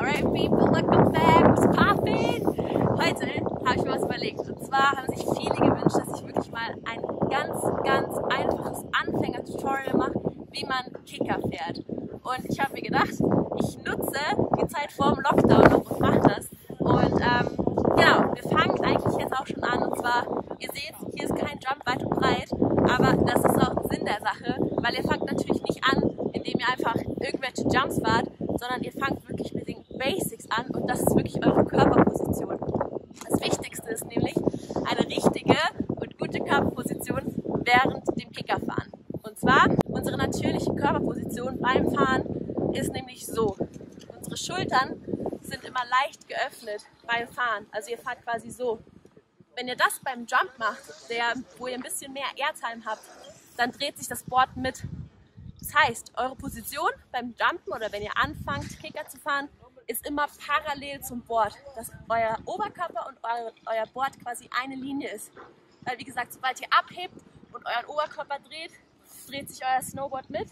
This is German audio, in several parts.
Alright people, welcome back to Parfait! Heute habe ich mir was überlegt. Und zwar haben sich viele gewünscht, dass ich wirklich mal ein ganz einfaches Anfänger-Tutorial mache, wie man Kicker fährt. Und ich habe mir gedacht, ich nutze die Zeit vor dem Lockdown noch und mache das. Und genau, wir fangen eigentlich jetzt auch schon an. Und zwar, ihr seht, hier ist kein Jump weit und breit, aber das ist auch Sinn der Sache, weil ihr fangt natürlich nicht an, indem ihr einfach irgendwelche Jumps fahrt, sondern ihr fangt wirklich mit den Basics an und das ist wirklich eure Körperposition. Das Wichtigste ist nämlich eine richtige und gute Körperposition während dem Kickerfahren. Und zwar, unsere natürliche Körperposition beim Fahren ist nämlich so. Unsere Schultern sind immer leicht geöffnet beim Fahren, also ihr fahrt quasi so. Wenn ihr das beim Jump macht, wo ihr ein bisschen mehr Airtime habt, dann dreht sich das Board mit. Das heißt, eure Position beim Jumpen oder wenn ihr anfangt, Kicker zu fahren, ist immer parallel zum Board, dass euer Oberkörper und euer Board quasi eine Linie ist. Weil wie gesagt, sobald ihr abhebt und euren Oberkörper dreht, dreht sich euer Snowboard mit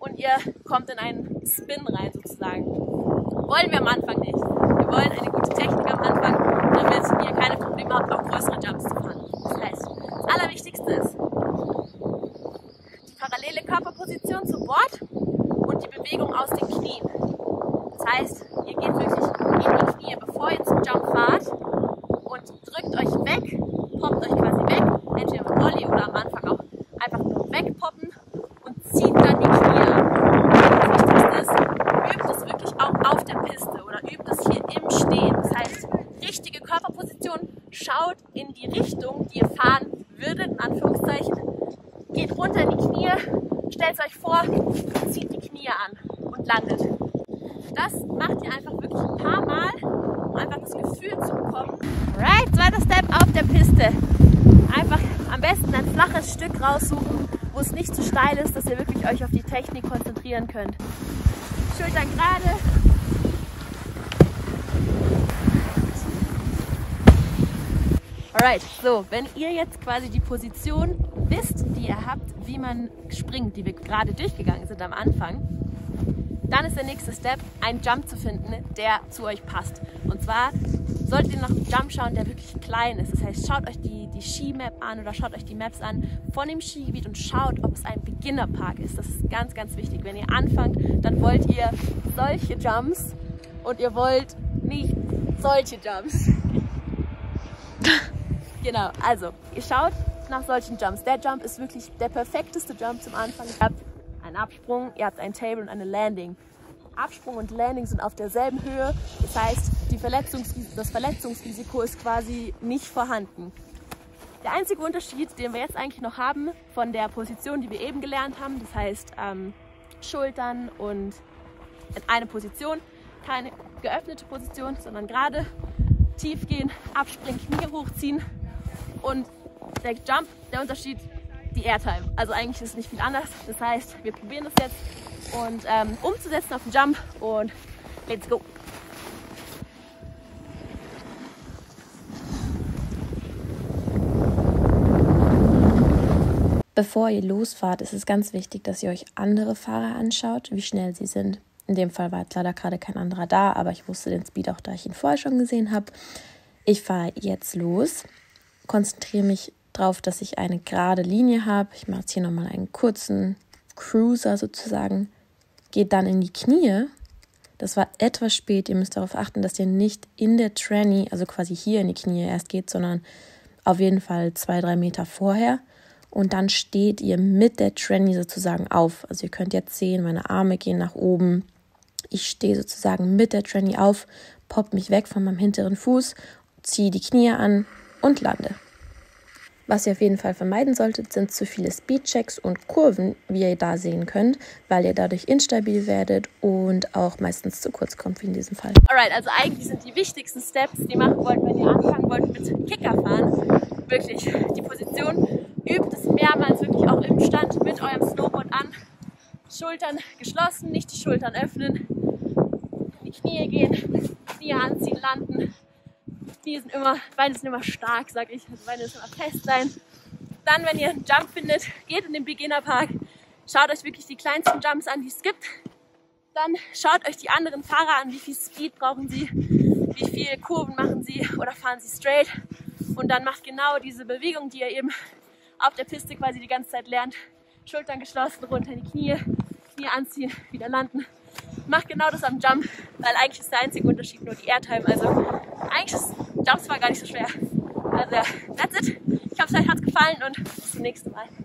und ihr kommt in einen Spin rein sozusagen. Wollen wir am Anfang nicht. Wir wollen eine gute Technik am Anfang, damit ihr keine Probleme habt, auch größere Jumps zu fahren. Das heißt, das Allerwichtigste ist, parallele Körperposition zu Board und die Bewegung aus den Knien. Das heißt, ihr geht wirklich in die Knie, bevor ihr zum Jump fahrt und drückt euch weg, poppt euch quasi weg, entweder mit Ollie oder am Anfang auch einfach nur wegpoppen und zieht dann die Knie ab. Das Wichtigste ist, übt es wirklich auch auf der Piste oder übt es hier im Stehen. Das heißt, richtige Körperposition, schaut in die Richtung, die ihr fahren würdet, in Anführungszeichen. Geht runter in die Knie, stellt euch vor, zieht die Knie an und landet. Das macht ihr einfach wirklich ein paar Mal, um einfach das Gefühl zu bekommen. Right, zweiter Step auf der Piste. Einfach am besten ein flaches Stück raussuchen, wo es nicht zu steil ist, dass ihr wirklich euch auf die Technik konzentrieren könnt. Schultern gerade. Alright, so, wenn ihr jetzt quasi die Position wisst, die ihr habt, wie man springt, die wir gerade durchgegangen sind am Anfang, dann ist der nächste Step, einen Jump zu finden, der zu euch passt. Und zwar solltet ihr nach einem Jump schauen, der wirklich klein ist. Das heißt, schaut euch die Skimap an oder schaut euch die Maps an von dem Skigebiet und schaut, ob es ein Beginnerpark ist. Das ist ganz, ganz wichtig. Wenn ihr anfangt, dann wollt ihr solche Jumps und ihr wollt nicht solche Jumps. Genau, also ihr schaut nach solchen Jumps. Der Jump ist wirklich der perfekteste Jump zum Anfang. Ihr habt einen Absprung, ihr habt einen Table und eine Landing. Absprung und Landing sind auf derselben Höhe, das heißt, das Verletzungsrisiko ist quasi nicht vorhanden. Der einzige Unterschied, den wir jetzt eigentlich noch haben von der Position, die wir eben gelernt haben, das heißt Schultern und eine Position, keine geöffnete Position, sondern gerade, tief gehen, abspringen, Knie hochziehen und der Jump, der Unterschied, die Airtime. Also eigentlich ist es nicht viel anders. Das heißt, wir probieren das jetzt und umzusetzen auf den Jump und let's go! Bevor ihr losfahrt, ist es ganz wichtig, dass ihr euch andere Fahrer anschaut, wie schnell sie sind. In dem Fall war jetzt leider gerade kein anderer da, aber ich wusste den Speed auch, da ich ihn vorher schon gesehen habe. Ich fahre jetzt los, konzentriere mich darauf, dass ich eine gerade Linie habe. Ich mache jetzt hier nochmal einen kurzen Cruiser sozusagen, gehe dann in die Knie. Das war etwas spät, ihr müsst darauf achten, dass ihr nicht in der Tranny, also quasi hier in die Knie erst geht, sondern auf jeden Fall 2-3 Meter vorher. Und dann steht ihr mit der Tranny sozusagen auf. Also ihr könnt jetzt sehen, meine Arme gehen nach oben. Ich stehe sozusagen mit der Tranny auf, poppe mich weg von meinem hinteren Fuß, ziehe die Knie an und lande. Was ihr auf jeden Fall vermeiden solltet, sind zu viele Speedchecks und Kurven, wie ihr da sehen könnt, weil ihr dadurch instabil werdet und auch meistens zu kurz kommt, wie in diesem Fall. Alright, also eigentlich sind die wichtigsten Steps, die ihr machen wollt, wenn ihr anfangen wollt mit Kickerfahren, wirklich die Position. Übt es mehrmals wirklich auch im Stand mit eurem Snowboard an. Schultern geschlossen, nicht die Schultern öffnen, in die Knie gehen, Knie anziehen, landen. Beine sind immer stark, sag ich, also Beine müssen immer fest sein. Dann, wenn ihr einen Jump findet, geht in den Beginnerpark, schaut euch wirklich die kleinsten Jumps an, die es gibt Dann schaut euch die anderen Fahrer an, wie viel Speed brauchen sie, wie viel Kurven machen sie oder fahren sie straight. Und dann macht genau diese Bewegung, die ihr eben auf der Piste quasi die ganze Zeit lernt. Schultern geschlossen, runter in die Knie, Knie anziehen, wieder landen. Macht genau das am Jump, weil eigentlich ist der einzige Unterschied nur die Airtime. Also eigentlich ist Jumps war gar nicht so schwer. Also ja, that's it. Ich hoffe, es euch hat's gefallen und bis zum nächsten Mal.